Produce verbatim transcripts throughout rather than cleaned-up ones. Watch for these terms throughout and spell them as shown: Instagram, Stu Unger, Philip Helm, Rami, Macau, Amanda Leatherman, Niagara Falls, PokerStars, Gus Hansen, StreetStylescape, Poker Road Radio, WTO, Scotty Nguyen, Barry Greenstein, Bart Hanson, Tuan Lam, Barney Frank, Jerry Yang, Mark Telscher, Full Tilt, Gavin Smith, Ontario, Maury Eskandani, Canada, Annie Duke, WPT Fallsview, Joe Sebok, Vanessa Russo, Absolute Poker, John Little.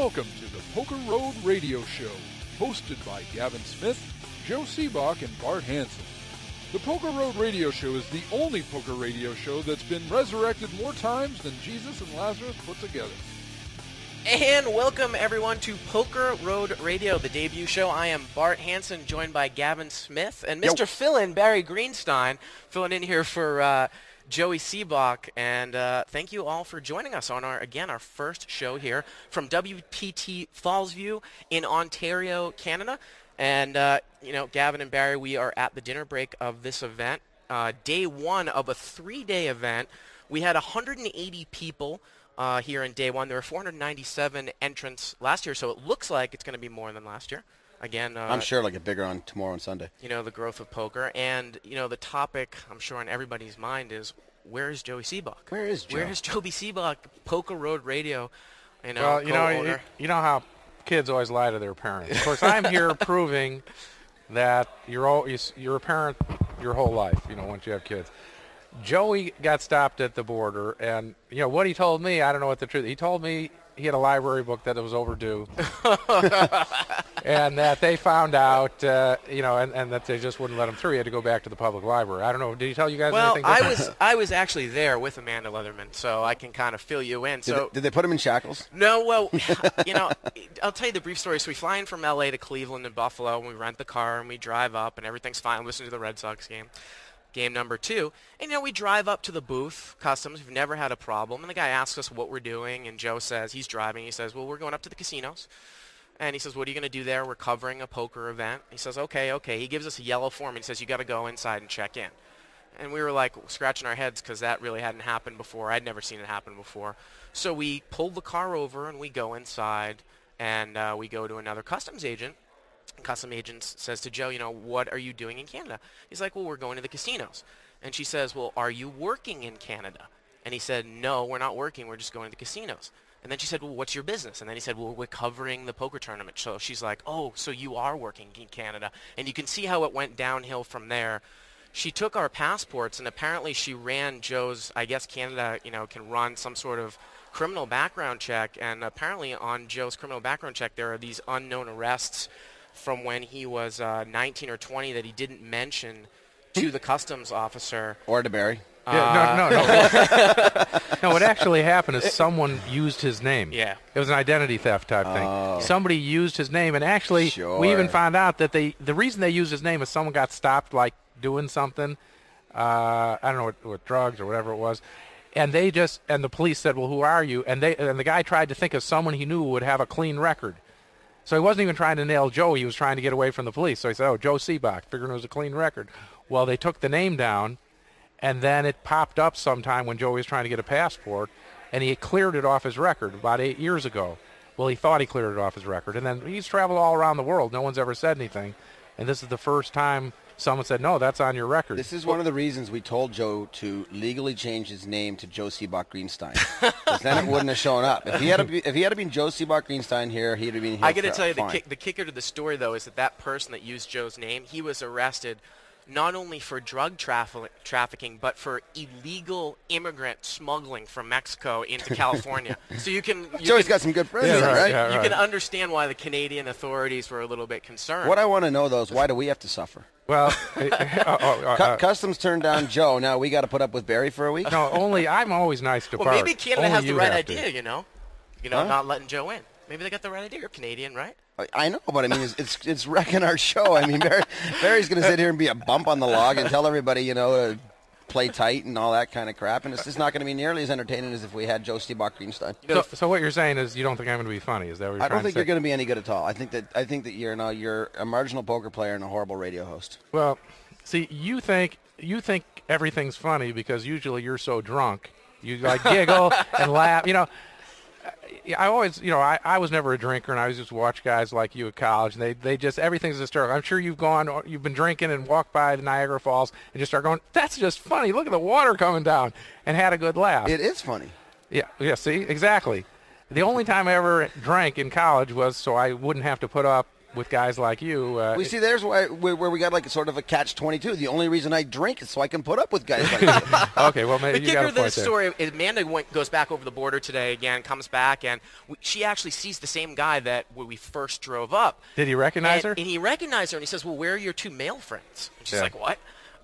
Welcome to the Poker Road Radio Show, hosted by Gavin Smith, Joe Sebok, and Bart Hanson. The Poker Road Radio Show is the only poker radio show that's been resurrected more times than Jesus and Lazarus put together. And welcome, everyone, to Poker Road Radio, the debut show. I am Bart Hanson, joined by Gavin Smith and Mister Yo. Fillin, Barry Greenstein, filling in here for uh, Joey Sebok. And uh, thank you all for joining us on, our again, our first show here from W P T Fallsview in Ontario, Canada. And, uh, you know, Gavin and Barry, we are at the dinner break of this event, uh, day one of a three-day event. We had one hundred eighty people Uh, here in day one. There were four hundred ninety-seven entrants last year, so it looks like it's going to be more than last year. Again, uh, I'm sure it'll get bigger on tomorrow and Sunday. You know, the growth of poker, and you know, the topic I'm sure on everybody's mind is, where is Joey Sebok? Where is Joe? Where is Joey Sebok? Poker Road Radio, you know. Well, you know, you, you know how kids always lie to their parents. Of course, I'm here proving that you're all, you're a parent your whole life. You know, once you have kids. Joey got stopped at the border, and you know what he told me. I don't know what the truth. He told me he had a library book that it was overdue, and that they found out, uh, you know, and, and that they just wouldn't let him through. He had to go back to the public library. I don't know. Did he tell you guys well, anything? Well, I was I was actually there with Amanda Leatherman, so I can kind of fill you in. So did they, did they put him in shackles? No. Well, you know, I'll tell you the brief story. So we fly in from L A to Cleveland and Buffalo, and we rent the car and we drive up, and everything's fine. Listen to the Red Sox game. Game number two, and you know, we drive up to the booth, customs, we've never had a problem, and the guy asks us what we're doing, and Joe says, he's driving, he says, well, we're going up to the casinos, and he says, what are you going to do there? We're covering a poker event. He says, okay, okay. He gives us a yellow form, and he says, you got to go inside and check in, and we were like scratching our heads because that really hadn't happened before. I'd never seen it happen before, so we pulled the car over, and we go inside, and uh, we go to another customs agent. Custom agent says to Joe, you know, what are you doing in Canada? He's like, well, we're going to the casinos. And she says, well, are you working in Canada? And he said, no, we're not working. We're just going to the casinos. And then she said, well, what's your business? And then he said, well, we're covering the poker tournament. So she's like, oh, so you are working in Canada. And you can see how it went downhill from there. She took our passports, and apparently she ran Joe's, I guess Canada, you know, can run some sort of criminal background check. And apparently on Joe's criminal background check, there are these unknown arrests from when he was uh, nineteen or twenty that he didn't mention to the customs officer. Or to Barry. Yeah, no, no, no. No, what actually happened is someone used his name. Yeah. It was an identity theft type thing. Oh. Somebody used his name, and actually sure. we even found out that they, the reason they used his name is someone got stopped, like, doing something. Uh, I don't know, with, with drugs or whatever it was. And they just, and the police said, well, who are you? And, they, and the guy tried to think of someone he knew would have a clean record. So he wasn't even trying to nail Joe. He was trying to get away from the police. So he said, oh, Joe Sebok, figuring it was a clean record. Well, they took the name down, and then it popped up sometime when Joey was trying to get a passport, and he cleared it off his record about eight years ago. Well, he thought he cleared it off his record. And then he's traveled all around the world. No one's ever said anything. And this is the first time someone said, no, that's on your record. This is one of the reasons we told Joe to legally change his name to Joe Sebok Greenstein. Because then it wouldn't have shown up. If he had, a, if he had been Joe Sebok Greenstein here, he'd have been here. I got to tell you, the, kick, the kicker to the story, though, is that that person that used Joe's name, he was arrested not only for drug traffi trafficking, but for illegal immigrant smuggling from Mexico into California. So you can... You Joey's can, got some good friends, yeah, right? Yeah, right? You can understand why the Canadian authorities were a little bit concerned. What I want to know, though, is why do we have to suffer? Well, uh, uh, uh, C customs turned down Joe. Now we got to put up with Barry for a week. No, only I'm always nice to. Well, Bart. Maybe Canada only has the right idea, to. you know, you know, huh? Not letting Joe in. Maybe they got the right idea. You're Canadian, right? I know, but I mean, it's it's, it's wrecking our show. I mean, Barry, Barry's going to sit here and be a bump on the log and tell everybody, you know, uh, play tight and all that kind of crap, and it's just not going to be nearly as entertaining as if we had Joe Sebok Greenstein. So, so what you're saying is you don't think I'm going to be funny? Is that what you're I don't think to you're going to be any good at all. I think that I think that you're no, you're a marginal poker player and a horrible radio host. Well, see, you think you think everything's funny because usually you're so drunk you like giggle and laugh. You know, I always, you know, I I was never a drinker, and I was just watch guys like you at college, and they they just everything's hysterical. I'm sure you've gone, you've been drinking and walked by the Niagara Falls and just start going, that's just funny. Look at the water coming down, and had a good laugh. It is funny. Yeah, yeah. See, exactly. The only time I ever drank in college was so I wouldn't have to put up with guys like you. Uh, we see there's why, where, where we got like sort of a catch twenty-two. The only reason I drink is so I can put up with guys like you. Okay, well, maybe the you got a point there. The kicker of the story, Amanda went, goes back over the border today again, comes back, and we, she actually sees the same guy that we first drove up. Did he recognize and, her? And he recognized her, and he says, well, where are your two male friends? And she's yeah. like, what?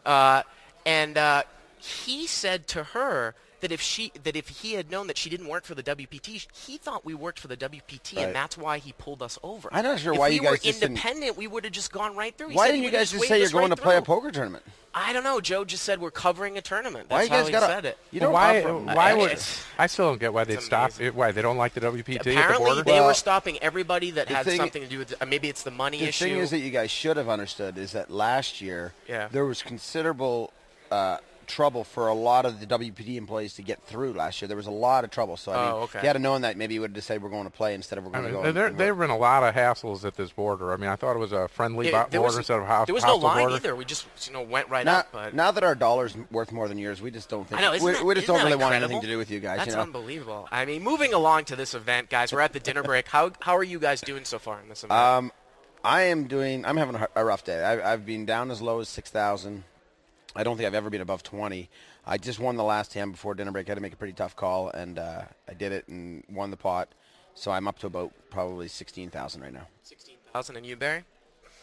Uh, and uh, he said to her, that if she, that if he had known that she didn't work for the W P T, he thought we worked for the W P T, right. and that's why he pulled us over. I'm not sure if why we you guys were independent. We would have just gone right through. He why didn't you guys just, just say you're going right to play through. a poker tournament? I don't know. Joe just said we're covering a tournament. That's why you guys how he said it. You know why? Why uh, would I still don't get why they stopped? Why they don't like the W P T? Apparently, at the border? they well, were stopping everybody that had thing, something to do with. Uh, maybe it's the money the issue. The thing is that you guys should have understood is that last year, yeah. there was considerable. Uh, trouble for a lot of the W P T employees to get through last year. There was a lot of trouble. So, I oh, mean, okay. if you had known that, maybe you would have decided we're going to play instead of we're going I mean, to go. There, there have been a lot of hassles at this border. I mean, I thought it was a friendly it, border was, instead of hostile. There was no line border. either. We just, you know, went right now, up. But now that our dollar's worth more than yours, we just don't think. I know, we, that, we just don't really incredible? want anything to do with you guys. That's you know? unbelievable. I mean, moving along to this event, guys, we're at the dinner break. How how are you guys doing so far in this event? Um, I am doing. I'm having a rough day. I, I've been down as low as six thousand. I don't think I've ever been above twenty. I just won the last hand before dinner break. I had to make a pretty tough call, and uh, I did it and won the pot. So I'm up to about probably sixteen thousand right now. sixteen thousand, and you, Barry?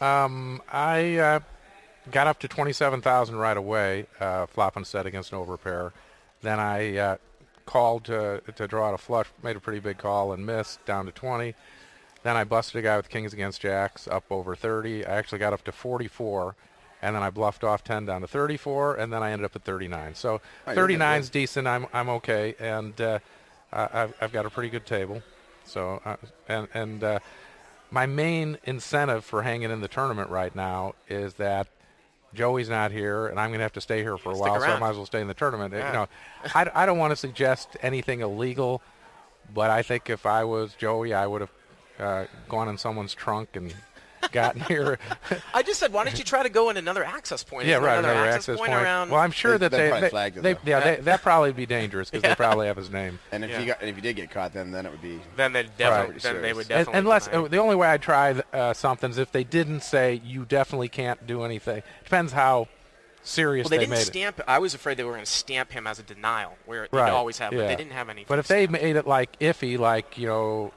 Um, I uh, got up to twenty-seven thousand right away, uh, flopping set against an overpair. Then I uh, called to, to draw out a flush, made a pretty big call and missed, down to twenty. Then I busted a guy with kings against jacks, up over thirty. I actually got up to forty-four. And then I bluffed off ten down to thirty-four, and then I ended up at thirty-nine. So thirty-nine's decent. I'm I'm okay, and uh, I've I've got a pretty good table. So uh, and and uh, my main incentive for hanging in the tournament right now is that Joey's not here, and I'm going to have to stay here for a while. So I might as well stay in the tournament. Yeah. You know, I I don't want to suggest anything illegal, but I think if I was Joey, I would have uh, gone in someone's trunk and. Gotten here. I just said, why don't you try to go in another access point? Yeah, right. Another, another access, access point, point around. Well, I'm sure they, that they, they, flagged they, it, they yeah, yeah. They, that'd probably be dangerous because yeah. they probably have his name. And if yeah. you got, and if you did get caught, then then it would be. Then they definitely. Right. Then they would definitely. And, unless uh, the only way I try uh, something is if they didn't say you definitely can't do anything. Depends how. Serious. Well, they, they didn't made stamp. It. I was afraid they were going to stamp him as a denial, where they right. always have. Yeah. But they didn't have any. But if stamped. They made it like iffy, like you know.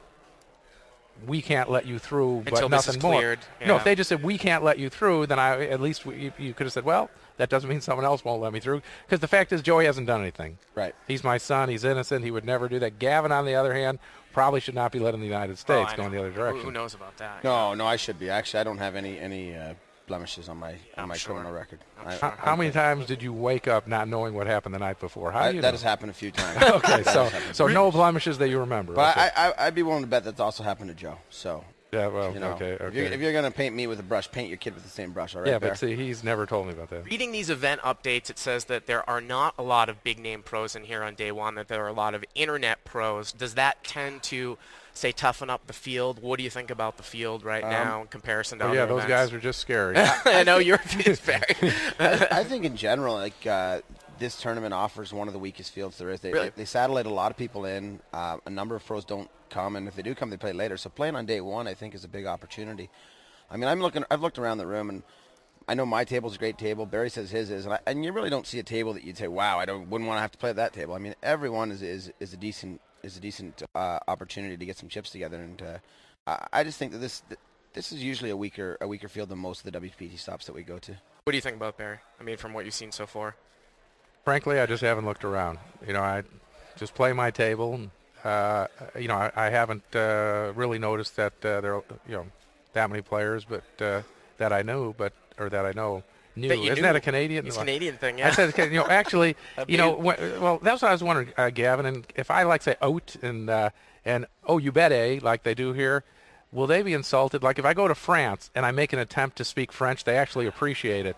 We can't let you through, but Until nothing cleared, more. Yeah. No, if they just said we can't let you through, then I at least we, you, you could have said, well, that doesn't mean someone else won't let me through, because the fact is Joey hasn't done anything. Right. He's my son. He's innocent. He would never do that. Gavin, on the other hand, probably should not be let in the United States, oh, going the other direction. Who, who knows about that? No, no, I should be. Actually, I don't have any any uh, blemishes on my on I'm my sure. criminal record. I, sure. How I'm many sure. times did you wake up not knowing what happened the night before? How I, do you that know? has happened a few times. okay, so so no blemishes that you remember. But okay. I, I I'd be willing to bet that's also happened to Joe. So yeah, well, you know, okay, okay. If you're, if you're gonna paint me with a brush, paint your kid with the same brush, all right? Yeah, Bear? But see, he's never told me about that. Reading these event updates, it says that there are not a lot of big name pros in here on day one. That there are a lot of internet pros. Does that tend to say toughen up the field? What do you think about the field right um, now in comparison to oh other yeah those events? Guys are just scary. I know your field is very I, I think in general like uh this tournament offers one of the weakest fields there is. They, really? they, they satellite a lot of people in. Uh, a number of pros don't come, and if they do come they play later, so playing on day one I think is a big opportunity. I mean, I'm looking I've looked around the room, and I know my table's a great table. Barry says his is, and, I, and you really don't see a table that you'd say, wow, I don't wouldn't want to have to play at that table. I mean, everyone is is, is a decent is a decent uh, opportunity to get some chips together, and uh, I just think that this th this is usually a weaker a weaker field than most of the W P T stops that we go to. What do you think about Barry? I mean, from what you've seen so far. Frankly, I just haven't looked around. You know, I just play my table. Uh, you know, I, I haven't uh, really noticed that uh, there are, you know, that many players, but uh, that I knew, but or that I know. New. That Isn't knew. that a Canadian? It's a Canadian thing, yeah. I said, you know, actually, you know, when, well, that's what I was wondering, uh, Gavin. And if I like say oat and uh, and oh, you bet a like they do here, will they be insulted? Like if I go to France and I make an attempt to speak French, they actually appreciate it.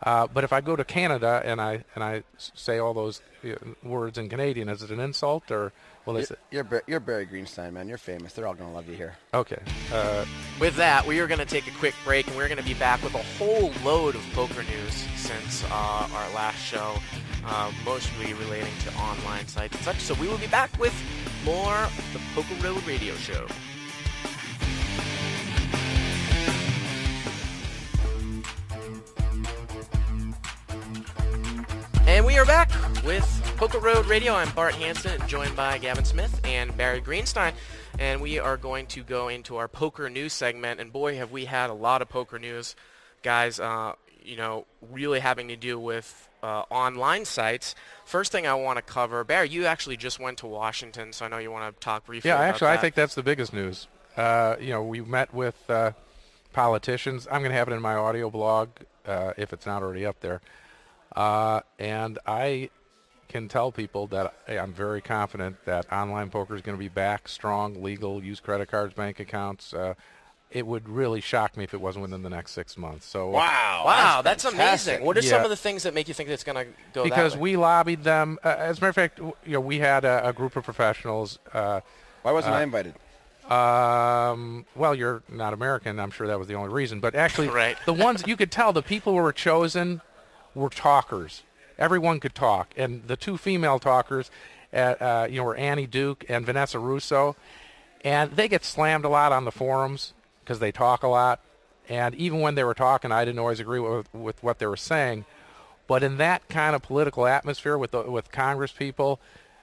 Uh, but if I go to Canada and I and I say all those uh, words in Canadian, is it an insult or? Well, you're, you're, you're Barry Greenstein, man. You're famous. They're all going to love you here. Okay. Uh, with that, we are going to take a quick break, and we're going to be back with a whole load of poker news since uh, our last show, uh, mostly relating to online sites and such. So we will be back with more of the Poker Road Radio Show. we are back with Poker Road Radio. I'm Bart Hanson, joined by Gavin Smith and Barry Greenstein. And we are going to go into our poker news segment. And boy, have we had a lot of poker news, guys, uh, you know, really having to do with uh, online sites. First thing I want to cover, Barry, you actually just went to Washington, so I know you want to talk briefly yeah, about actually, that. Yeah, actually, I think that's the biggest news. Uh, you know, we met with uh, politicians. I'm going to have it in my audio blog uh, if it's not already up there. Uh, and I can tell people that hey, I'm very confident that online poker is going to be back strong, legal, use credit cards, bank accounts. Uh, it would really shock me if it wasn't within the next six months. So wow, wow, that's, that's amazing. What are yeah. some of the things that make you think that's going to go? Because that way? we lobbied them. Uh, as a matter of fact, w you know, we had a, a group of professionals. Uh, Why wasn't uh, I invited? Um, well, you're not American. I'm sure that was the only reason. But actually, right. the ones you could tell the people who were chosen were talkers. Everyone could talk, and the two female talkers, at, uh, you know, were Annie Duke and Vanessa Russo, and they get slammed a lot on the forums because they talk a lot. And even when they were talking, I didn't always agree with, with what they were saying. But in that kind of political atmosphere with the, with Congress people,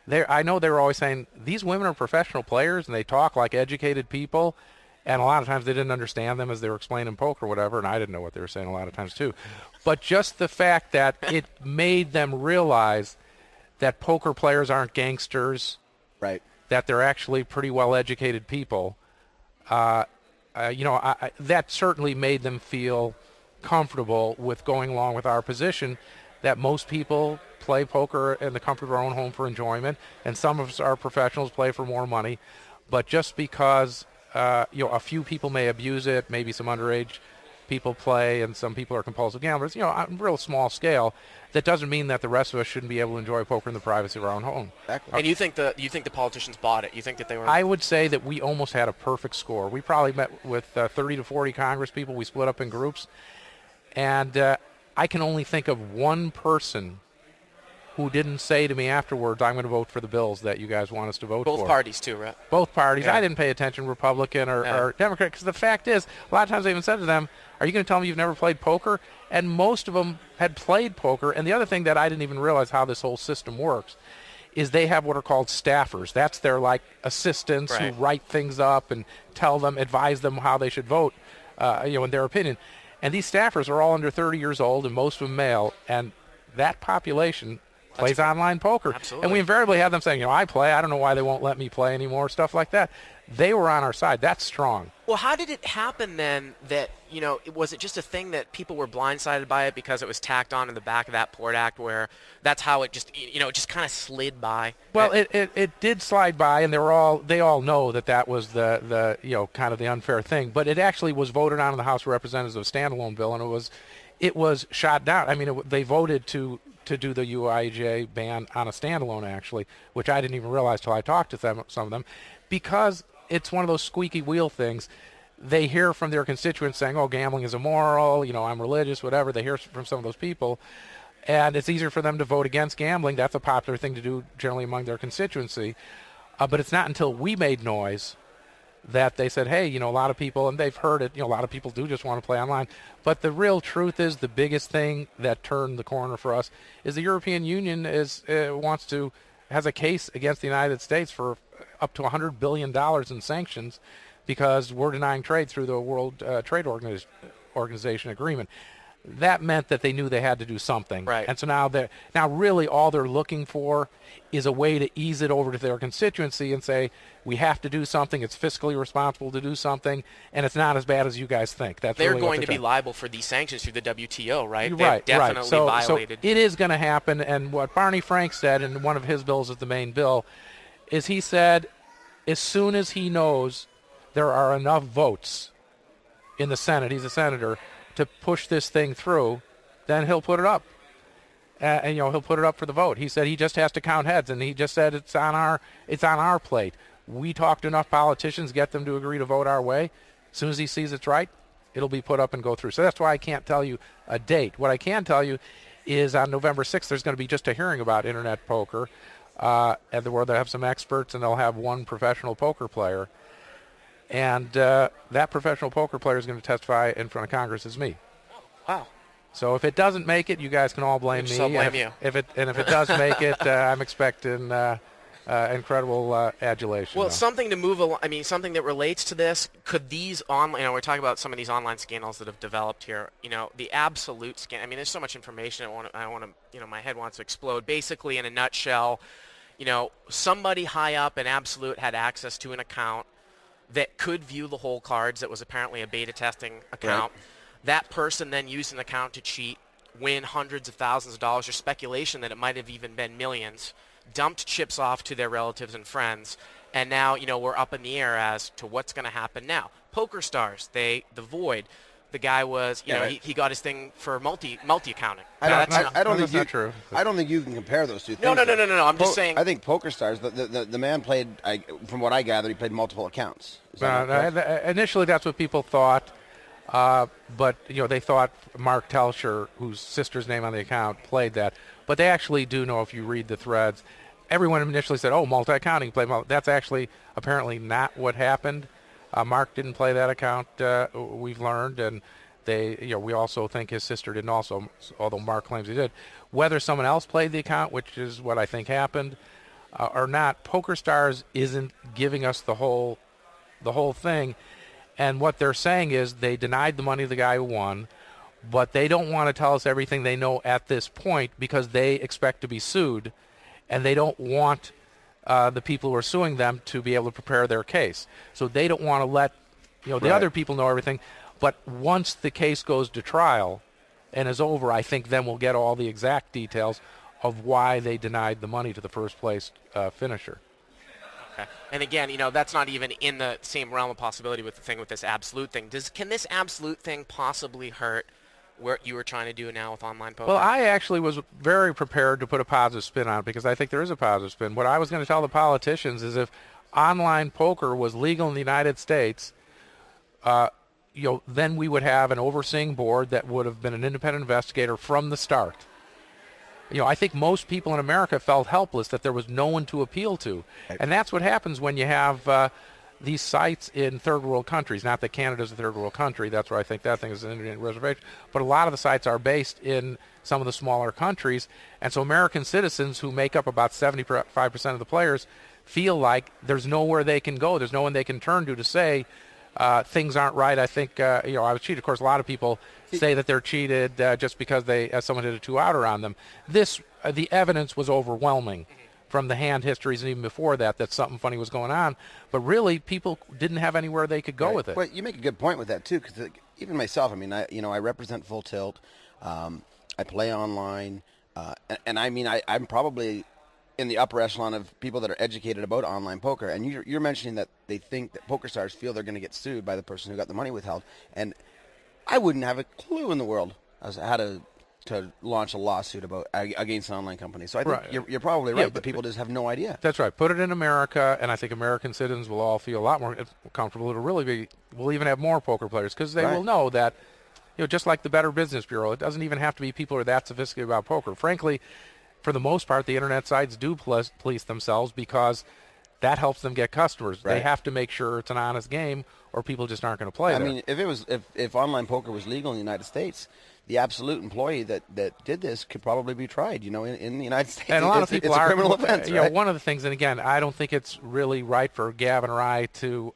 they I know they were always saying these women are professional players and they talk like educated people. And a lot of times they didn't understand them as they were explaining poker or whatever, and I didn't know what they were saying a lot of times too. But just the fact that it made them realize that poker players aren't gangsters, right? That they're actually pretty well-educated people. Uh, uh, you know, I, I, that certainly made them feel comfortable with going along with our position that most people play poker in the comfort of our own home for enjoyment, and some of us are professionals, play for more money. But just because Uh, you know, a few people may abuse it, maybe some underage people play, and some people are compulsive gamblers, you know, on a real small scale, that doesn't mean that the rest of us shouldn't be able to enjoy poker in the privacy of our own home. Exactly. And you think, the, you think the politicians bought it? You think that they were... I would say that we almost had a perfect score. We probably met with uh, thirty to forty Congress people. We split up in groups. And uh, I can only think of one person who didn't say to me afterwards, I'm going to vote for the bills that you guys want us to vote Both for. Both parties, too, right? Both parties. Yeah. I didn't pay attention, Republican or, yeah. or Democrat, because the fact is, a lot of times I even said to them, are you going to tell me you've never played poker? And most of them had played poker. And the other thing that I didn't even realize how this whole system works is they have what are called staffers. That's their, like, assistants right. who write things up and tell them, advise them how they should vote, uh, you know, in their opinion. And these staffers are all under thirty years old, and most of them male, and that population plays That's online poker. Absolutely. And we invariably have them saying, you know, I play. I don't know why they won't let me play anymore, stuff like that. They were on our side. That's strong. Well, how did it happen then that, you know, it, was it just a thing that people were blindsided by it because it was tacked on in the back of that Port Act where that's how it just, you know, it just kind of slid by? Well, it, it, it did slide by, and they were all, they all know that that was the, the, you know, kind of the unfair thing. But it actually was voted on in the House of Representatives, a standalone bill, and it was, it was shot down. I mean, it, they voted to... to do the U I J ban on a standalone, actually, which I didn't even realize till I talked to them, some of them, because it's one of those squeaky wheel things. They hear from their constituents saying, oh, gambling is immoral, you know, I'm religious, whatever. They hear from some of those people, and it's easier for them to vote against gambling. That's a popular thing to do generally among their constituency. Uh, but it's not until we made noise that they said, hey, you know, a lot of people, and they've heard it, you know, a lot of people do just want to play online. But the real truth is the biggest thing that turned the corner for us is the European Union is uh, wants to, has a case against the United States for up to one hundred billion dollars in sanctions because we're denying trade through the World uh, Trade Organiz- Organization Agreement. That meant that they knew they had to do something. Right. And so now, they're, now really all they're looking for is a way to ease it over to their constituency and say, we have to do something, it's fiscally responsible to do something, and it's not as bad as you guys think. That's they're really going they're to be liable for these sanctions through the W T O, right? Right, right. Definitely so, violated. So it is going to happen, and what Barney Frank said in one of his bills is the main bill, is he said as soon as he knows there are enough votes in the Senate, he's a senator, to push this thing through, then he'll put it up. Uh, and, you know, he'll put it up for the vote. He said he just has to count heads, and he just said it's on our, it's on our plate. We talk to enough politicians, get them to agree to vote our way. As soon as he sees it's right, it'll be put up and go through. So that's why I can't tell you a date. What I can tell you is on November sixth, there's going to be just a hearing about internet poker, uh, and where they'll have some experts, and they'll have one professional poker player. And uh, that professional poker player is going to testify in front of Congress as me. Wow. So if it doesn't make it, you guys can all blame me. I'll blame if, you. If it, and if it does make it, uh, I'm expecting uh, uh, incredible uh, adulation. Well, though. something to move along. I mean, something that relates to this. Could these online? You know, we're talking about some of these online scandals that have developed here. You know, the absolute scan. I mean, there's so much information. I want. I want to. You know, my head wants to explode. Basically, in a nutshell, you know, somebody high up in Absolute had access to an account that could view the whole cards. That was apparently a beta testing account. Right. That person then used an account to cheat, win hundreds of thousands of dollars, or speculation that it might have even been millions, dumped chips off to their relatives and friends, and now, you know, we're up in the air as to what's going to happen now. PokerStars, they, the void, the guy was, you yeah, know, right. he, he got his thing for multi, multi-accounting. I don't, no, I, I don't think you, true. I don't think you can compare those two things. No, no, no, no, no, no. I'm po just saying. I think PokerStars, the, the, the, the man played, I, from what I gathered, he played multiple accounts. That uh, that initially, that's what people thought. Uh, but, you know, they thought Mark Telscher, whose sister's name on the account, played that. But they actually do know, if you read the threads, everyone initially said, oh, multi-accounting, play multi. That's actually apparently not what happened. Uh, Mark didn't play that account, uh, we've learned, and they, you know, we also think his sister didn't also, although Mark claims he did. Whether someone else played the account, which is what I think happened, uh, or not, PokerStars isn't giving us the whole, the whole thing. And what they're saying is they denied the money of the guy who won, but they don't want to tell us everything they know at this point because they expect to be sued, and they don't want uh, the people who are suing them to be able to prepare their case. So they don't want to let, you know, the right. other people know everything. But once the case goes to trial and is over, I think then we'll get all the exact details of why they denied the money to the first place uh, finisher. Okay. And again, you know, that's not even in the same realm of possibility with the thing with this absolute thing. Does can this absolute thing possibly hurt what you were trying to do now with online poker? Well, I actually was very prepared to put a positive spin on it because I think there is a positive spin. What I was going to tell the politicians is if online poker was legal in the United States, uh, you know, then we would have an overseeing board that would have been an independent investigator from the start. You know, I think most people in America felt helpless that there was no one to appeal to. And that's what happens when you have uh, these sites in third world countries. Not that Canada's a third world country. That's where I think that thing is an internet reservation. But a lot of the sites are based in some of the smaller countries. And so American citizens who make up about seventy-five percent of the players feel like there's nowhere they can go. There's no one they can turn to to say uh, things aren't right. I think, uh, you know, I was cheated. Of course, a lot of people say that they're cheated uh, just because they uh, someone hit a two-outer on them. This, uh, the evidence was overwhelming from the hand histories and even before that that something funny was going on. But really, people didn't have anywhere they could go right. with it. Well, you make a good point with that too, because like, even myself, I mean, I you know, I represent Full Tilt. Um, I play online, uh, and, and I mean, I, I'm probably in the upper echelon of people that are educated about online poker. And you're, you're mentioning that they think that PokerStars feel they're going to get sued by the person who got the money withheld, and I wouldn't have a clue in the world as to how to, to launch a lawsuit about against an online company. So I think right. you're, you're probably right, yeah, but people just have no idea. That's right. Put it in America, and I think American citizens will all feel a lot more comfortable. It'll really be, we'll even have more poker players because they right. will know that, you know, just like the Better Business Bureau, it doesn't even have to be people who are that sophisticated about poker. Frankly, for the most part, the internet sites do police, police themselves because that helps them get customers. Right. They have to make sure it's an honest game, or people just aren't going to play it. I there. mean, if it was, if, if online poker was legal in the United States, the Absolute employee that that did this could probably be tried. You know, in, in the United States, and a lot of people it's are a criminal offense. You right? know, one of the things, and again, I don't think it's really right for Gavin or I to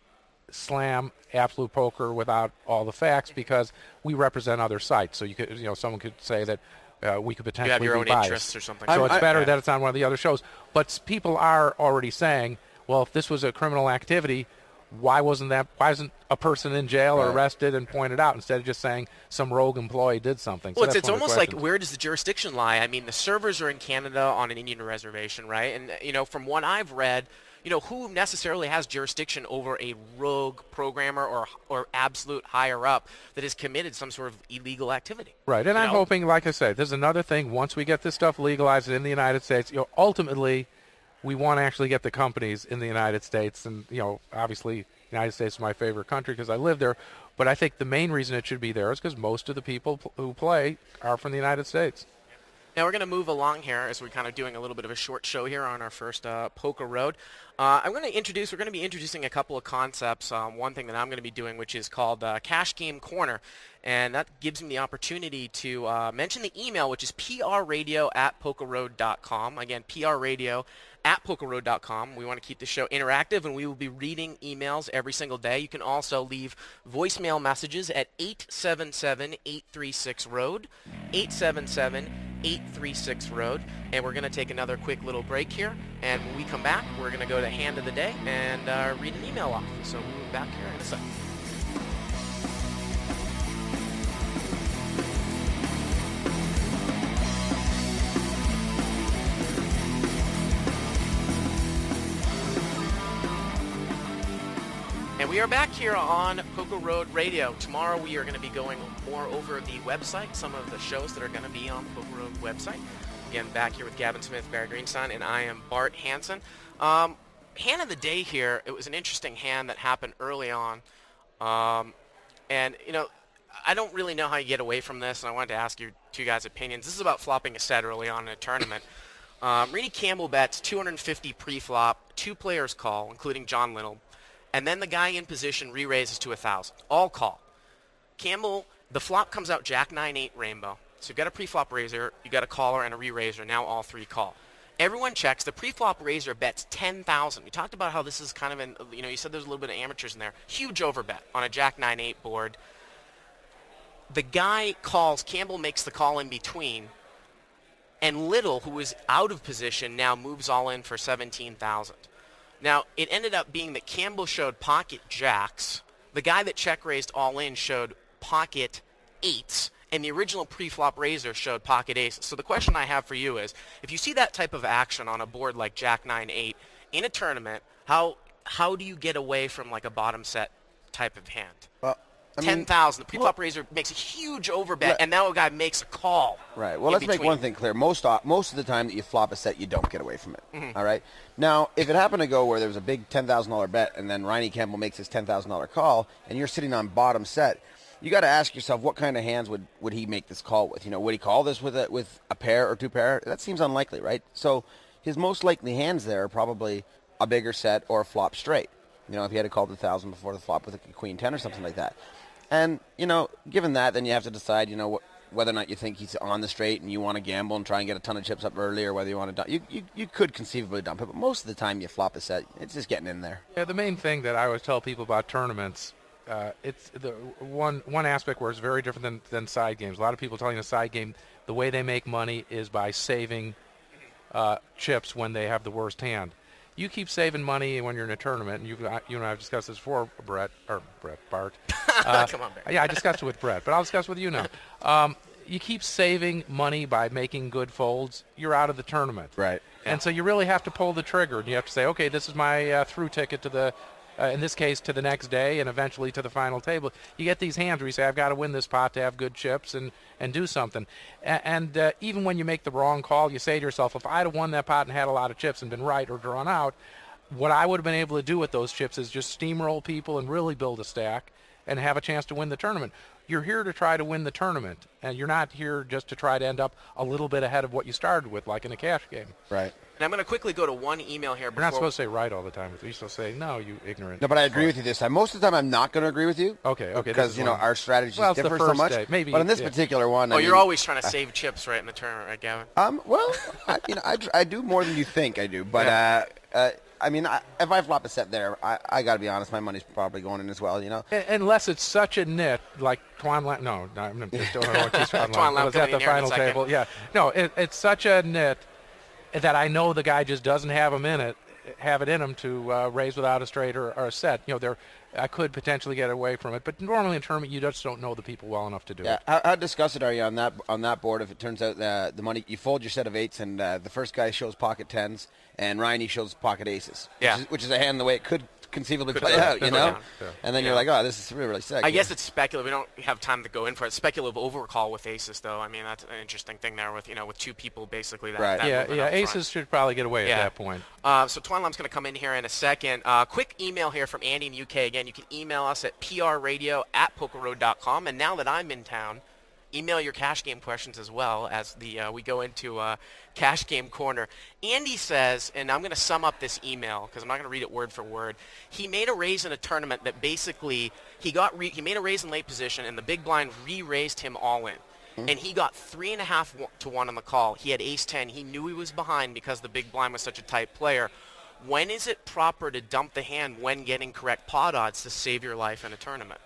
slam Absolute Poker without all the facts because we represent other sites. So you could, you know, someone could say that. Uh, we could potentially you have your own biased. interests or something. So I, it's I, better I, that it's on one of the other shows. But people are already saying, well, if this was a criminal activity, why wasn't that? Why isn't a person in jail right. or arrested and pointed out instead of just saying some rogue employee did something? Well, so it's, it's almost like where does the jurisdiction lie? I mean, the servers are in Canada on an Indian reservation, right? And you know, from what I've read, you know, who necessarily has jurisdiction over a rogue programmer or or absolute higher up that has committed some sort of illegal activity? Right, and you I'm know? hoping, like I said, there's another thing. Once we get this stuff legalized in the United States, you know, ultimately, we want to actually get the companies in the United States, and you know, obviously, the United States is my favorite country because I live there. But I think the main reason it should be there is because most of the people who play are from the United States. Now we're going to move along here as we're kind of doing a little bit of a short show here on our first uh, Poker Road. Uh, I'm going to introduce, we're going to be introducing a couple of concepts. Um, one thing that I'm going to be doing, which is called uh, Cash Game Corner. And that gives me the opportunity to uh, mention the email, which is p r radio at poker road dot com. Again, p r radio at poker road dot com. We want to keep the show interactive, and we will be reading emails every single day. You can also leave voicemail messages at eight seven seven, eight three six, R O A D, eight seven seven, eight three six, R O A D. And we're going to take another quick little break here. And when we come back, we're going to go to Hand of the Day and uh, read an email off. So we'll be back here in a second. We are back here on Poker Road Radio. Tomorrow we are going to be going more over the website, some of the shows that are going to be on the Poker Road website. Again, back here with Gavin Smith, Barry Greenstein, and I am Bart Hanson. Um, hand of the day here, it was an interesting hand that happened early on. Um, and, you know, I don't really know how you get away from this, and I wanted to ask your two guys' opinions. This is about flopping a set early on in a tournament. Um, Rene Campbell bets two hundred fifty pre-flop, two players call, including John Little. And then the guy in position re-raises to one thousand. All call. Campbell, the flop comes out jack nine eight rainbow. So you've got a pre-flop raiser, you got a caller, and a re-raiser. Now all three call. Everyone checks. The pre-flop raiser bets ten thousand. We talked about how this is kind of an, you know, you said there's a little bit of amateurs in there. Huge overbet on a jack nine eight board. The guy calls. Campbell makes the call in between. And Little, who is out of position, now moves all in for seventeen thousand. Now, it ended up being that Campbell showed pocket jacks. The guy that check-raised all-in showed pocket eights, and the original pre-flop raiser showed pocket aces. So the question I have for you is, if you see that type of action on a board like jack nine eight in a tournament, how how do you get away from like a bottom set type of hand? Well, ten thousand. The pre-flop well, raiser makes a huge overbet, and now a guy makes a call. Right. Well, let's between. make one thing clear. Most most of the time that you flop a set, you don't get away from it. Mm-hmm. All right? Now, if it happened to go where there was a big ten thousand dollar bet, and then Rene Campbell makes his ten thousand dollar call, and you're sitting on bottom set, you got to ask yourself, what kind of hands would, would he make this call with? You know, would he call this with a, with a pair or two pair? That seems unlikely, right? So his most likely hands there are probably a bigger set or a flop straight. You know, if he had to call the one thousand before the flop with a queen ten or something like that. And, you know, given that, then you have to decide, you know, wh whether or not you think he's on the straight and you want to gamble and try and get a ton of chips up early, or whether you want to dump. You, you, you could conceivably dump it, but most of the time you flop a set. It's just getting in there. Yeah, the main thing that I always tell people about tournaments, uh, it's the one, one aspect where it's very different than, than side games. A lot of people telling a side game the way they make money is by saving uh, chips when they have the worst hand. You keep saving money when you're in a tournament, and you've, you and I have discussed this before, Brett, or Brett, Bart. Uh, Come on, Brett. Yeah, I discussed it with Brett, but I'll discuss it with you now. Um, you keep saving money by making good folds, you're out of the tournament. Right. And yeah. so you really have to pull the trigger, and you have to say, okay, this is my uh, through ticket to the, uh, in this case, to the next day, and eventually to the final table. You get these hands where you say, I've got to win this pot to have good chips and, and do something. A and uh, even when you make the wrong call, you say to yourself, if I'd have won that pot and had a lot of chips and been right or drawn out, what I would have been able to do with those chips is just steamroll people and really build a stack and have a chance to win the tournament. You're here to try to win the tournament, and you're not here just to try to end up a little bit ahead of what you started with, like in a cash game. Right. And I'm going to quickly go to one email here. You're not supposed to say right all the time. You're supposed to say, no, you ignorant. No, but I agree with you this time. Most of the time I'm not going to agree with you. Okay, okay. Because, you know, our strategies well, differ so much. Day. Maybe, but in this yeah. particular one... Oh, I you're mean, always trying to uh, save chips right in the tournament, right, Gavin? Um, well, I, you know, I, I do more than you think I do, but... Yeah. Uh, uh, I mean, I, if I flop a set there, I, I got to be honest, my money's probably going in as well, you know? Unless it's such a nit, like Tuan Lam. No, no, I'm just don't know what she's Tuan Lam. I was at the final table. Yeah. No, it, it's such a nit that I know the guy just doesn't have him in it, have it in him to uh, raise without a straight or, or a set. You know, there, I could potentially get away from it, but normally in a tournament, you just don't know the people well enough to do yeah. it. How, how disgusted are you on that on that board if it turns out uh, the money you fold your set of eights and uh, the first guy shows pocket tens and Rene shows pocket aces, yeah. which, is, which is a hand the way it could conceivably could play out, you know? Yeah. And then yeah. you're like, oh, this is really, really sick. I yeah. guess it's speculative. We don't have time to go in for it. Speculative overcall with aces, though. I mean, that's an interesting thing there with, you know, with two people basically. That, right. That yeah, yeah aces front. should probably get away yeah. at that point. Uh, so Tuan Lam's going to come in here in a second. Uh, quick email here from Andy in U K. Again, you can email us at p r radio at poker road dot com. And now that I'm in town, email your cash game questions as well as the uh, we go into uh, cash game corner. Andy says, and I'm going to sum up this email because I'm not going to read it word for word. He made a raise in a tournament that basically he got re he made a raise in late position, and the big blind re-raised him all in. And he got three and a half to one on the call. He had ace ten. He knew he was behind because the big blind was such a tight player. When is it proper to dump the hand when getting correct pot odds to save your life in a tournament?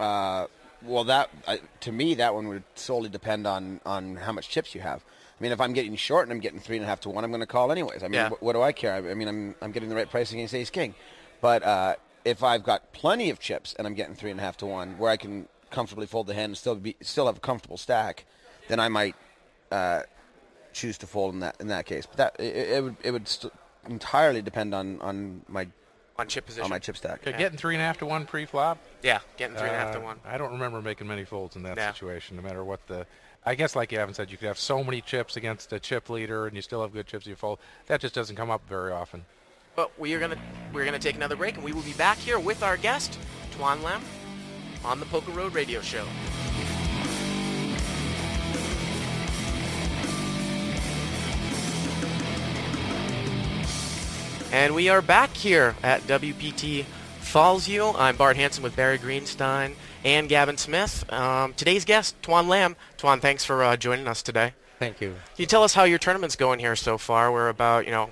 Uh, well, that uh, to me, that one would solely depend on, on how much chips you have. I mean, if I'm getting short and I'm getting three and a half to one, I'm going to call anyways. I mean, yeah. wh what do I care? I, I mean, I'm, I'm getting the right price against ace king. But uh, if I've got plenty of chips and I'm getting three and a half to one, where I can comfortably fold the hand and still be still have a comfortable stack, then I might uh, choose to fold in that in that case. But that it, it would it would st entirely depend on on my on chip position on my chip stack. Okay, yeah. Getting three and a half to one pre-flop. Yeah, getting three uh, and a half to one. I don't remember making many folds in that yeah. situation. No matter what the, I guess like Gavin said, you could have so many chips against a chip leader, and you still have good chips. You fold. That just doesn't come up very often. But we are gonna we're gonna take another break, and we will be back here with our guest, Tuan Lam, on the Poker Road Radio Show. And we are back here at W P T Fallsview. I'm Bart Hanson with Barry Greenstein and Gavin Smith. Um, today's guest, Tuan Lam. Tuan, thanks for uh, joining us today. Thank you. Can you tell us how your tournament's going here so far? We're about, you know,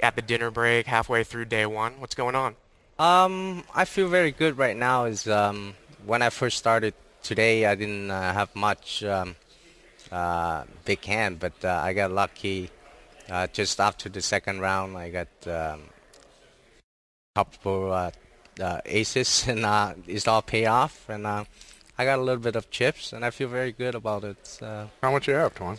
at the dinner break, halfway through day one. What's going on? Um, I feel very good right now. Is um, when I first started today, I didn't uh, have much um, uh, big hand, but uh, I got lucky. Uh, just after the second round, I got a um, couple uh, uh, aces, and uh, it's all pay off. And uh, I got a little bit of chips, and I feel very good about it. So. How much you have, Tuan?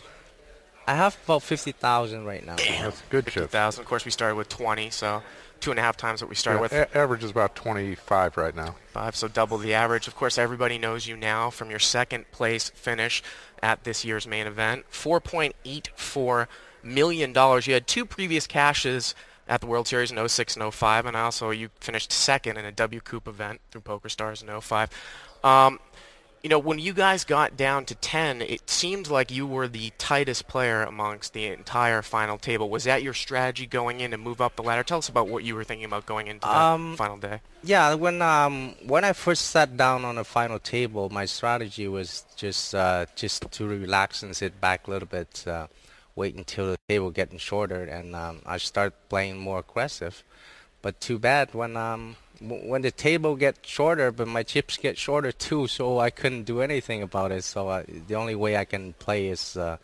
I have about fifty thoand right now. Damn, that's good chips. fifty thousand. Of course, we started with twenty, so two and a half times what we started yeah, with. Average is about twenty-five right now. Five, so double the average. Of course, everybody knows you now from your second place finish at this year's main event. four point eight four million dollars. You had two previous cashes at the World Series in oh six and oh five, and also you finished second in a W Coupe event through PokerStars in oh five. Um, you know, when you guys got down to ten, it seemed like you were the tightest player amongst the entire final table. Was that your strategy going in to move up the ladder? Tell us about what you were thinking about going into the um, final day. Yeah, when um, when I first sat down on the final table, my strategy was just uh, just to relax and sit back a little bit, uh, wait until the table getting shorter, and um, I started playing more aggressive. But too bad when um. when the table gets shorter, but my chips get shorter too, so I couldn't do anything about it. So I, the only way I can play is uh,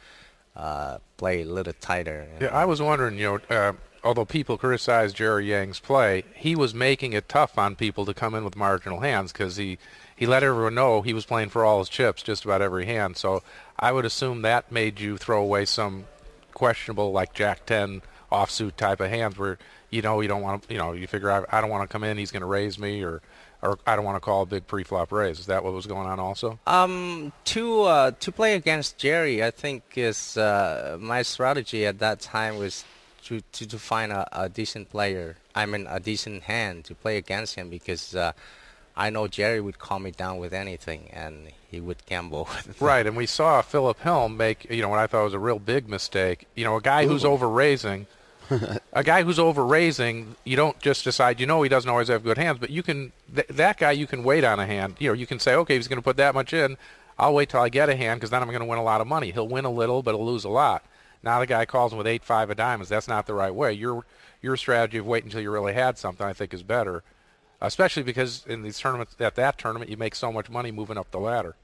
uh, play a little tighter. Yeah, know? I was wondering, you know, uh, although people criticize Jerry Yang's play, he was making it tough on people to come in with marginal hands because he, he let everyone know he was playing for all his chips, just about every hand. So I would assume that made you throw away some questionable, like Jack ten offsuit type of hands where you know you don't want to, you know, you figure out I don't want to come in, he's going to raise me, or or I don't want to call a big pre-flop raise. Is that what was going on also? Um, to uh, to play against Jerry, I think is uh, my strategy at that time was to to, to find a, a decent player. I mean a decent hand to play against him, because uh, I know Jerry would calm me down with anything, and he would gamble. Right, and we saw Philip Helm make, you know, what I thought was a real big mistake. You know, a guy Ooh. who's over-raising, a guy who's over-raising, you don't just decide, you know, he doesn't always have good hands, but you can, th that guy you can wait on a hand. You know, you can say, okay, he's going to put that much in, I'll wait till I get a hand because then I'm going to win a lot of money. He'll win a little, but he'll lose a lot. Now the guy calls him with eight five of diamonds. That's not the right way. Your, your strategy of waiting until you really had something I think is better. Especially because in these tournaments, at that tournament, you make so much money moving up the ladder.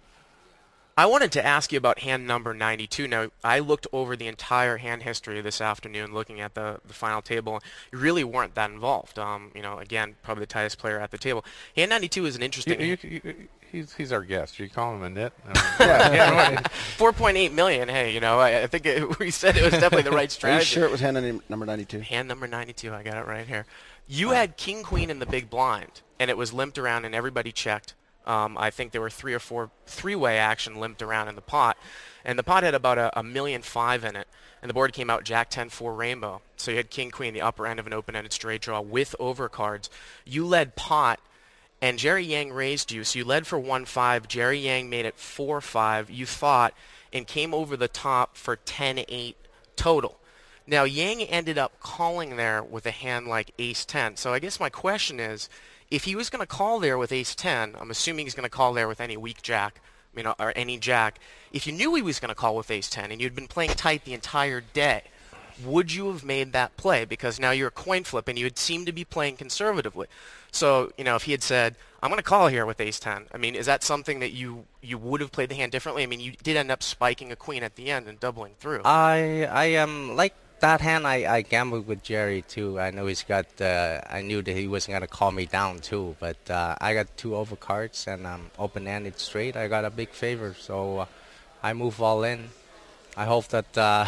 I wanted to ask you about hand number ninety-two. Now, I looked over the entire hand history this afternoon, looking at the, the final table. You really weren't that involved. Um, you know, again, probably the tightest player at the table. Hand ninety-two is an interesting. You, you, you, he's he's our guest. You call him a nit. I mean, yeah, yeah, right. four point eight million. Hey, you know, I, I think it, we said it was definitely the right strategy. Are you sure it was hand number ninety-two? Hand number ninety-two. I got it right here. You had king queen in the big blind, and it was limped around, and everybody checked. Um, I think there were three or four three-way action limped around in the pot, and the pot had about a, a million five in it, and the board came out jack ten four rainbow. So you had king queen, the upper end of an open-ended straight draw with overcards. You led pot, and Jerry Yang raised you, so you led for one five. Jerry Yang made it four five, you thought, and came over the top for ten eight total. Now, Yang ended up calling there with a hand like ace ten. So I guess my question is, if he was going to call there with ace ten, I'm assuming he's going to call there with any weak jack, you know, or any jack. If you knew he was going to call with ace ten and you'd been playing tight the entire day, would you have made that play? Because now you're a coin flip and you would seem to be playing conservatively. So, you know, if he had said, I'm going to call here with ace ten, I mean, is that something that you, you would have played the hand differently? I mean, you did end up spiking a queen at the end and doubling through. I, I am um, like that hand, I, I gambled with Jerry, too. I know he's got, uh, I knew that he wasn't going to call me down, too. But uh, I got two overcards and I'm um, open-handed straight. I got a big favor, so uh, I move all in. I hope that... Uh,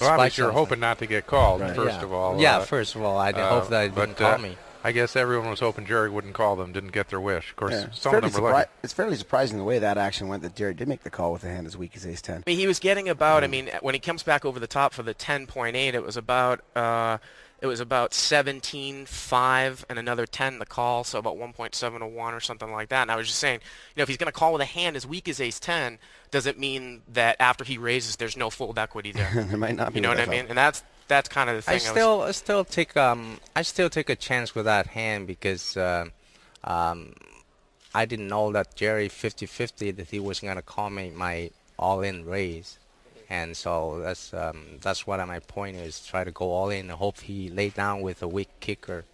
Well, obviously, you're hoping not to get called, right. first yeah. of all. Yeah, uh, first of all, I uh, hope that they didn't call uh, me. I guess everyone was hoping Jerry wouldn't call them, didn't get their wish. Of course, yeah. some of them were lucky. It's fairly surprising the way that action went, that Jerry did make the call with a hand as weak as ace ten. I mean, he was getting about, mm. I mean, when he comes back over the top for the ten point eight, it was about uh, it was about seventeen five and another ten the call, so about one point seven to one or something like that. And I was just saying, you know, if he's going to call with a hand as weak as ace ten, does it mean that after he raises, there's no fold equity there? There might not be. You know what I mean? And that's that's kind of the thing. I still I still take um I still take a chance with that hand because uh, um I didn't know that Jerry fifty fifty that he was gonna call me my all-in raise, and so that's um that's what my point is, try to go all in and hope he lay down with a weak kicker,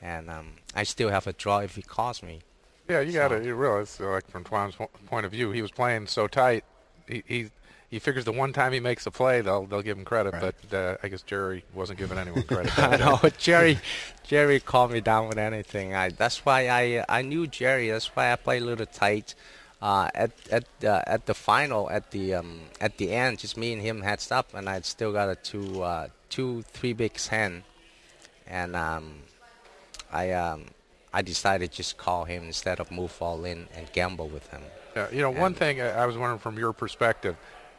and um I still have a draw if he calls me. Yeah, you so. gotta you realize uh, like from Tuan's point of view, he was playing so tight, he. he He figures the one time he makes a play, they'll they'll give him credit. Right. But uh, I guess Jerry wasn't giving anyone credit. I know Jerry, Jerry called me down with anything. I that's why I I knew Jerry. That's why I played a little tight. Uh, at at uh, at the final, at the um, at the end, just me and him heads up, and I'd still got a two uh, two three bigs hand, and um, I um, I decided to just call him instead of move all in and gamble with him. Uh, you know, and one thing I was wondering from your perspective.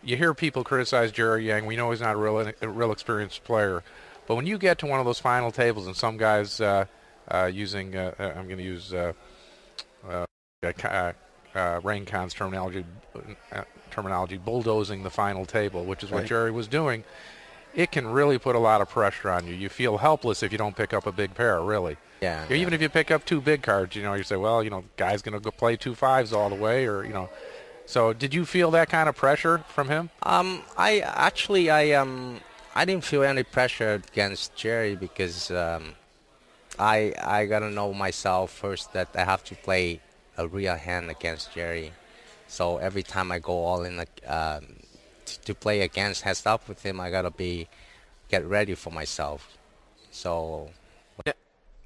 You hear people criticize Jerry Yang. We know he's not a real, a real experienced player. But when you get to one of those final tables and some guy's uh, uh, using, uh, I'm going to use uh, uh, uh, uh, Rain Khan's terminology, uh, terminology, bulldozing the final table, which is right. what Jerry was doing, it can really put a lot of pressure on you. You feel helpless if you don't pick up a big pair, really. Yeah. Even yeah. if you pick up two big cards, you know, you say, well, you know, the guy's going to go play two fives all the way, or, you know. So did you feel that kind of pressure from him? Um, I actually I um I didn't feel any pressure against Jerry because um, I I gotta know myself first that I have to play a real hand against Jerry. So every time I go all in uh, t to play against heads up with him, I gotta be get ready for myself. So.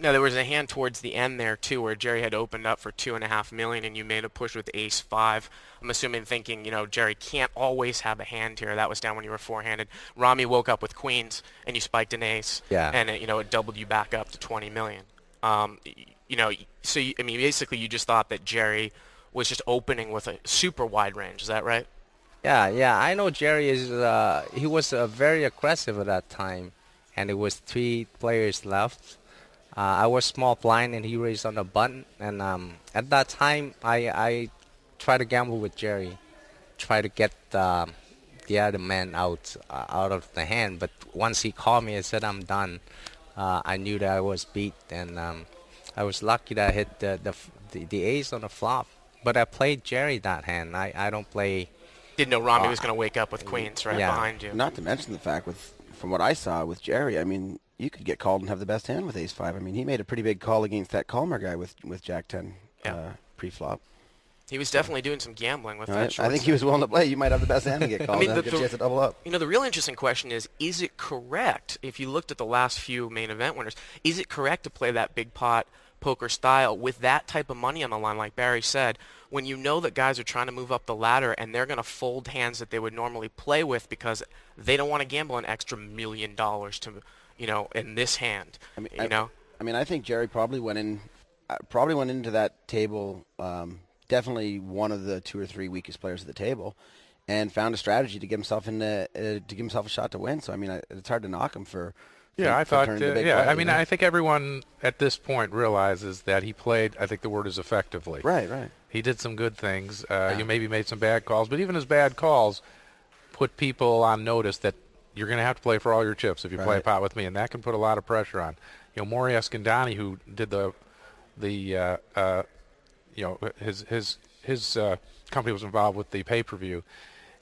No, there was a hand towards the end there, too, where Jerry had opened up for two and a half million dollars and you made a push with ace five. I'm assuming, thinking, you know, Jerry can't always have a hand here. That was down when you were four-handed. Rami woke up with queens, and you spiked an ace, yeah. and, it, you know, it doubled you back up to twenty million dollars. Um, you know, so, you, I mean, basically you just thought that Jerry was just opening with a super wide range. Is that right? Yeah, yeah. I know Jerry is, uh, he was uh, very aggressive at that time, and it was three players left. Uh, I was small blind and he raised on the button, and um, at that time I, I tried to gamble with Jerry, try to get uh, the other man out uh, out of the hand. But once he called me and said I'm done, uh, I knew that I was beat, and um, I was lucky that I hit the the, the the ace on the flop. But I played Jerry that hand. I I don't play. Didn't know Rami uh, was going to wake up with queens right yeah. behind you. Not to mention the fact with from what I saw with Jerry, I mean. You could get called and have the best hand with ace five. I mean, he made a pretty big call against that Calmer guy with, with jack ten yeah. uh, pre-flop. He was definitely doing some gambling with no, that I, short I think set. He was willing to play. You might have the best hand to get called. I mean, the, the, you, have to double up. You know, the real interesting question is, is it correct, if you looked at the last few main event winners, is it correct to play that big pot poker style with that type of money on the line, like Barry said, when you know that guys are trying to move up the ladder and they're going to fold hands that they would normally play with because they don't want to gamble an extra million dollars to – you know, in this hand, I mean, you I, know. I mean, I think Jerry probably went in, uh, probably went into that table, um, definitely one of the two or three weakest players at the table, and found a strategy to get himself in, a, uh, to give himself a shot to win. So I mean, I, it's hard to knock him for, Yeah, I thought, uh, yeah, play, I mean, know? I think everyone at this point realizes that he played, I think the word is effectively. Right, right. He did some good things. Uh, yeah. You maybe made some bad calls, but even his bad calls put people on notice that you're going to have to play for all your chips if you right. play a pot with me, and that can put a lot of pressure on. You know, Maury Eskandani, who did the, the uh, uh, you know, his, his, his uh, company was involved with the pay-per-view.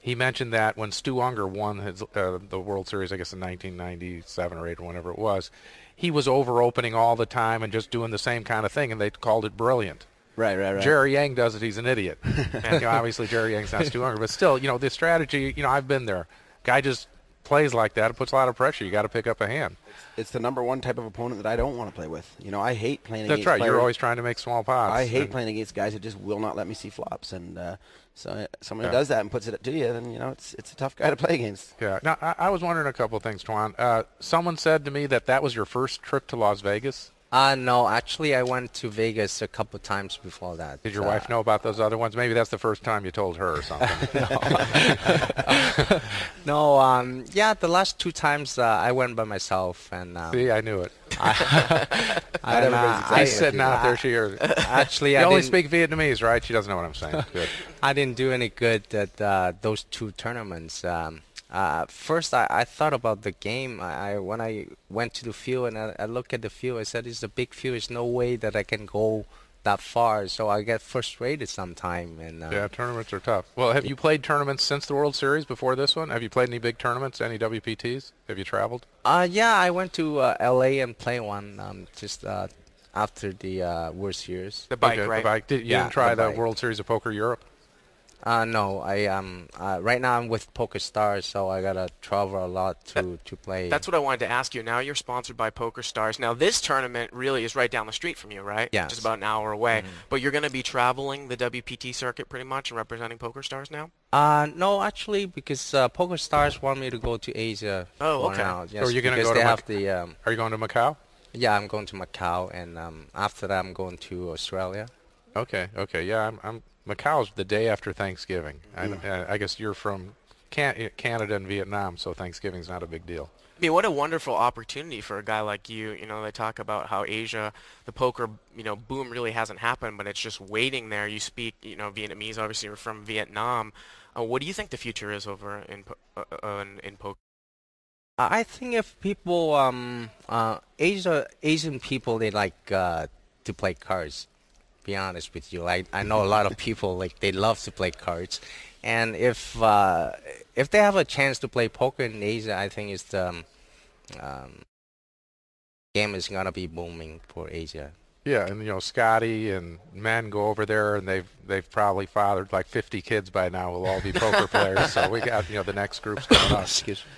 He mentioned that when Stu Unger won his, uh, the World Series, I guess in nineteen ninety-seven or eight or whenever it was, he was over-opening all the time and just doing the same kind of thing, and they called it brilliant. Right, right, right. Jerry Yang does it, he's an idiot. And you know, obviously Jerry Yang's not Stu Unger, but still, you know, the strategy, you know, I've been there. Guy just plays like that, it puts a lot of pressure. You got to pick up a hand. It's the number one type of opponent that I don't want to play with. You know, I hate playing That's against That's right, players. You're always trying to make small pots. I hate playing against guys who just will not let me see flops, and uh, so someone yeah. who does that and puts it up to you, then, you know, it's it's a tough guy to play against. Yeah. Now, I, I was wondering a couple of things, Tuan. Uh, someone said to me that that was your first trip to Las Vegas. Uh, no, actually, I went to Vegas a couple times before that. Did your uh, wife know about those other ones? Maybe that's the first time you told her or something. No, no um, yeah, the last two times uh, I went by myself. And um, see, I knew it. I, I, and, uh, I said, "Now nah, there she is." Actually, you I only speak Vietnamese, right? She doesn't know what I'm saying. Good. I didn't do any good at uh, those two tournaments. Um, Uh, first, I, I thought about the game. I, I when I went to the field and I, I looked at the field, I said, "It's a big field. There's no way that I can go that far." So I get frustrated sometime. And uh, yeah, tournaments are tough. Well, have you played tournaments since the World Series before this one? Have you played any big tournaments? Any W P Ts? Have you traveled? Uh, yeah, I went to uh, L A and played one um, just uh, after the uh, World Series. The bike, okay, right? The bike. Did you yeah, didn't try the, the World Series of Poker Europe? Uh, no, I um uh, right now I'm with PokerStars, so I gotta travel a lot to that, to play. That's what I wanted to ask you. Now you're sponsored by PokerStars. Now this tournament really is right down the street from you, right? Yeah, just about an hour away. Mm-hmm. But you're gonna be traveling the W P T circuit pretty much and representing PokerStars now. Uh, no, actually, because uh, PokerStars want me to go to Asia. Oh, okay. Now. Yes, so you're gonna go to have the, um, Are you going to Macau? Yeah, I'm going to Macau, and um after that I'm going to Australia. Okay. Okay. Yeah, I'm. I'm Macau's the day after Thanksgiving. Mm. I, I guess you're from Can Canada and Vietnam, so Thanksgiving's not a big deal. I mean, what a wonderful opportunity for a guy like you. You know, they talk about how Asia, the poker, you know, boom really hasn't happened, but it's just waiting there. You speak, you know, Vietnamese. Obviously, you're from Vietnam. Uh, what do you think the future is over in po uh, in, in poker? I think if people, um, uh, Asia, Asian people, they like uh, to play cards. Be honest with you, like I know a lot of people like they love to play cards, and if uh, if they have a chance to play poker in Asia, I think it's the um, um, game is gonna be booming for Asia. Yeah, and you know Scotty and men go over there, and they've they've probably fathered like fifty kids by now. We'll all be poker players, so we got you know the next group's coming up. Excuse me.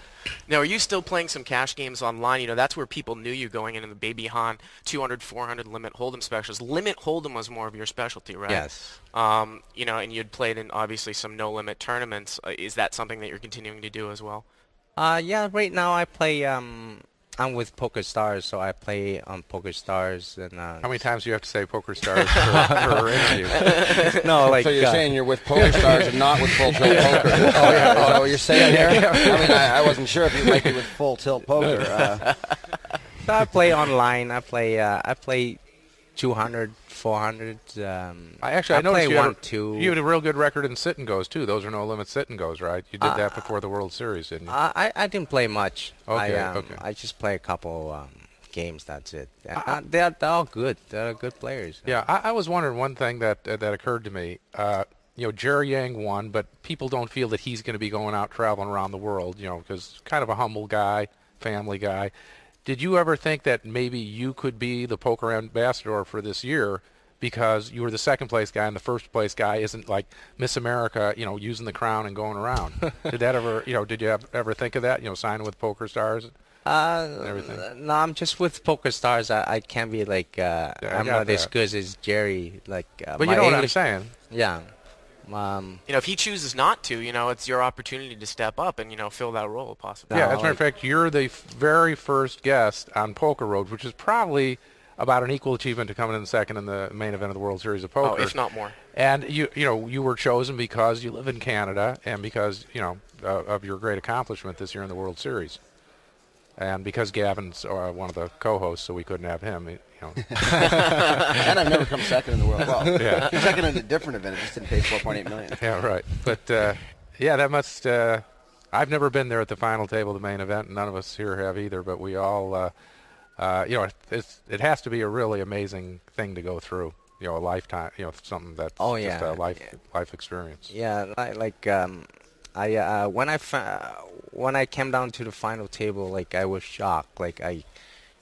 Now, are you still playing some cash games online? You know, that's where people knew you going into the Baby Han two hundred, four hundred limit hold'em specials. Limit hold'em was more of your specialty, right? Yes. Um, you know, and you'd played in obviously some no limit tournaments. Uh, is that something that you're continuing to do as well? Uh, yeah. Right now, I play. Um, I'm with PokerStars, so I play on PokerStars. And uh, how many times do you have to say PokerStars per interview? No, like so you're uh, saying you're with PokerStars and not with Full Tilt Poker. Oh, yeah, is that what you're saying there? I mean, I, I wasn't sure if you might be with Full Tilt Poker. Uh. So I play online. I play. Uh, I play two hundred, four hundred. Um, I actually I, I noticed you had, one, a, two. you had a real good record in sit and goes too. Those are no limit sit and goes, right? You did uh, that before the World Series, didn't you? I I didn't play much. Okay, I, um, okay. I just play a couple um, games. That's it. I, I, they're, they're all good. They're good players. Yeah, I, I was wondering one thing that uh, that occurred to me. Uh, you know, Jerry Yang won, but people don't feel that he's going to be going out traveling around the world. You know, because kind of a humble guy, family guy. Did you ever think that maybe you could be the poker ambassador for this year because you were the second place guy and the first place guy isn't like Miss America, you know, using the crown and going around? Did that ever, you know, did you have, ever think of that, you know, signing with PokerStars uh, and everything? No, I'm just with PokerStars. I, I can't be like, uh, yeah, I'm not that. as good as Jerry. Like, uh, but you know English, what I'm saying. Yeah. Um, you know, if he chooses not to, you know, it's your opportunity to step up and, you know, fill that role possibly. Yeah, as a matter of fact, you're the f very first guest on Poker Road, which is probably about an equal achievement to coming in second in the main event of the World Series of Poker. Oh, if not more. And, you you know, you were chosen because you live in Canada and because, you know, uh, of your great accomplishment this year in the World Series. And because Gavin's uh, one of the co-hosts, so we couldn't have him. It, you know. And I've never come second in the world. Well, yeah. Second in a different event. It just didn't pay four point eight million dollars. Yeah, right. But, uh, yeah, that must uh, – I've never been there at the final table, the main event. None of us here have either, but we all uh, – uh, you know, it's, it has to be a really amazing thing to go through, you know, a lifetime, you know, something that's oh, yeah. just a life, yeah. life experience. Yeah, I, like um, – I uh, when I fa when I came down to the final table, like I was shocked. Like I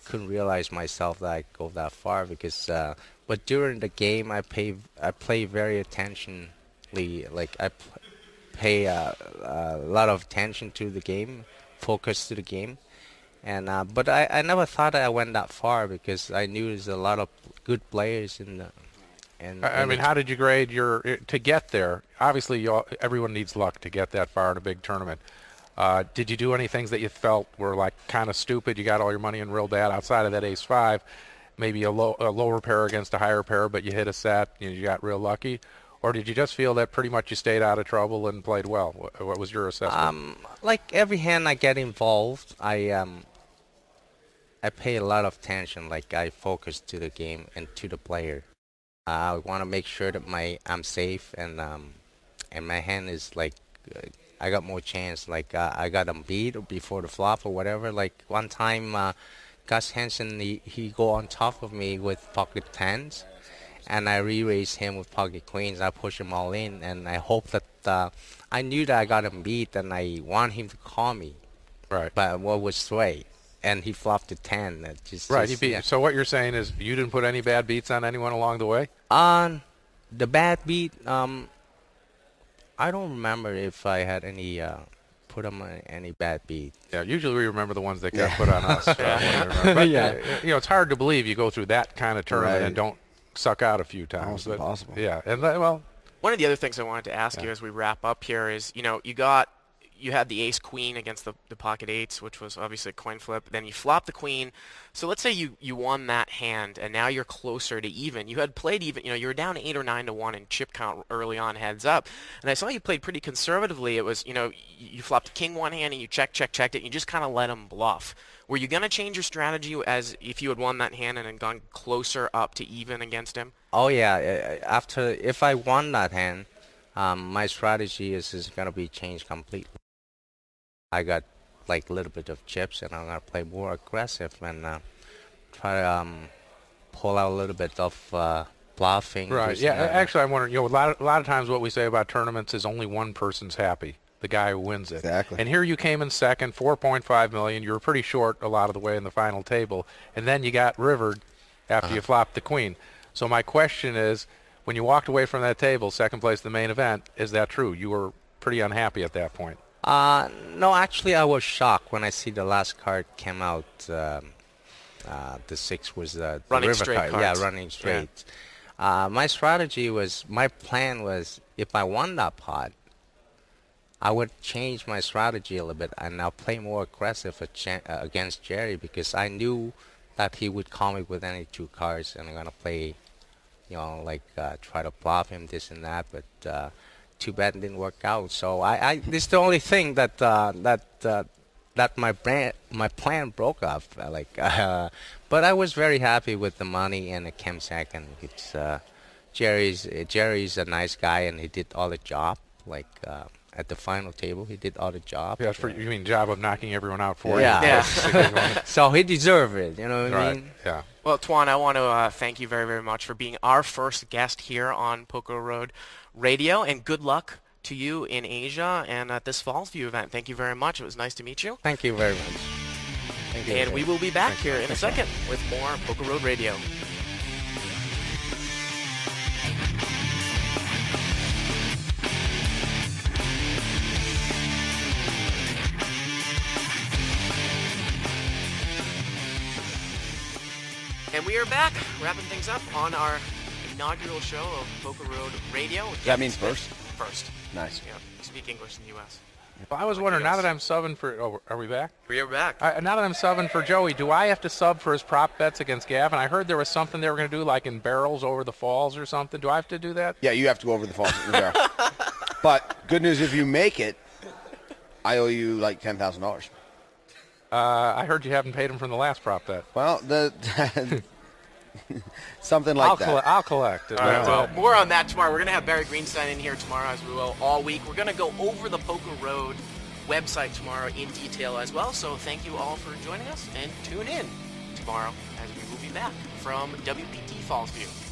couldn't realize myself that I go that far because. Uh, but during the game, I pay I play very attentionly. Like I pay uh, a lot of attention to the game, focus to the game, and uh, but I I never thought I went that far because I knew there's a lot of good players in the. And, I and mean, how did you grade your to get there? Obviously, you all, everyone needs luck to get that far in a big tournament. Uh, did you do any things that you felt were like kind of stupid? You got all your money in real bad outside of that ace five, maybe a, low, a lower pair against a higher pair, but you hit a set and you got real lucky, or did you just feel that pretty much you stayed out of trouble and played well? What, what was your assessment? Um, like every hand I get involved, I um, I pay a lot of attention. Like I focus to the game and to the player. I want to make sure that my I'm safe and um and my hand is like uh, I got more chance. Like uh, I got him beat or before the flop or whatever. Like one time, uh, Gus Hansen he he go on top of me with pocket tens, and I re-raised him with pocket queens. I push him all in, and I hope that uh, I knew that I got him beat, and I want him to call me. Right. But what was sway? And he flopped to ten. That just, right. Just, beat, yeah. So what you're saying is you didn't put any bad beats on anyone along the way? On um, the bad beat, um, I don't remember if I had any uh, put on any bad beat. Yeah, usually we remember the ones that got yeah. put on us. Right? But, yeah. uh, you know, it's hard to believe you go through that kind of tournament right. and don't suck out a few times. But, impossible. Yeah, and well, one of the other things I wanted to ask yeah. you as we wrap up here is, you know, you got. You had the ace queen against the, the pocket eights, which was obviously a coin flip. Then you flopped the queen. So let's say you, you won that hand, and now you're closer to even. You had played even. You know, you were down eight or nine to one in chip count early on, heads up. And I saw you played pretty conservatively. It was, you know, you flopped king one hand, and you check, check, checked it. And you just kind of let him bluff. Were you going to change your strategy as if you had won that hand and had gone closer up to even against him? Oh yeah. After if I won that hand, um, my strategy is is going to be changed completely. I got like a little bit of chips, and I'm gonna play more aggressive and uh, try to um, pull out a little bit of uh, bluffing. Right. Yeah. That. Actually, I'm wondering. You know, a lot of, a lot of times what we say about tournaments is only one person's happy, the guy who wins it. Exactly. And here you came in second, four point five million. You were pretty short a lot of the way in the final table, and then you got rivered after uh-huh. you flopped the queen. So my question is, when you walked away from that table, second place, the main event, is that true? You were pretty unhappy at that point. Uh, no, actually, I was shocked when I see the last card came out. Um, uh, the six was uh, the running river card. Cards. Yeah, running straight. Yeah. Uh, my strategy was, my plan was, if I won that pot, I would change my strategy a little bit, and I'll play more aggressive against Jerry because I knew that he would call me with any two cards, and I'm gonna play, you know, like uh, try to bluff him, this and that, but. Uh, Too bad it didn't work out. So I, I this is the only thing that uh, that uh, that my brand, my plan broke up. Like, uh, but I was very happy with the money and the chem second. It's uh, Jerry's. Uh, Jerry's a nice guy, and he did all the job. Like uh, at the final table, he did all the job. Yeah, for, you mean job of knocking everyone out for yeah. you? Yeah. Yeah. So he deserved it. You know what right. I mean? Yeah. Well, Tuan, I want to uh, thank you very, very much for being our first guest here on Poker Road Radio, and good luck to you in Asia and at this Fallsview event. Thank you very much. It was nice to meet you. Thank you very much. Thank you. And we will be back Thanks. here in a second with more Poker Road Radio. And we are back, wrapping things up on our inaugural show of Poker Road Radio. That means first? First. Nice. Yeah, speak English in the U S Well, I was like wondering, now that I'm subbing for... Oh, are we back? We are back. Uh, now that I'm subbing for Joey, do I have to sub for his prop bets against Gavin? I heard there was something they were going to do, like in barrels over the falls or something. Do I have to do that? Yeah, you have to go over the falls. But good news, if you make it, I owe you like ten thousand dollars. Uh, I heard you haven't paid him from the last prop bet. Well, the something like I'll that. Coll I'll collect. All right, well, more on that tomorrow. We're going to have Barry Greenstein in here tomorrow, as we will all week. We're going to go over the Poker Road website tomorrow in detail as well. So thank you all for joining us, and tune in tomorrow as we will be back from W P T Fallsview.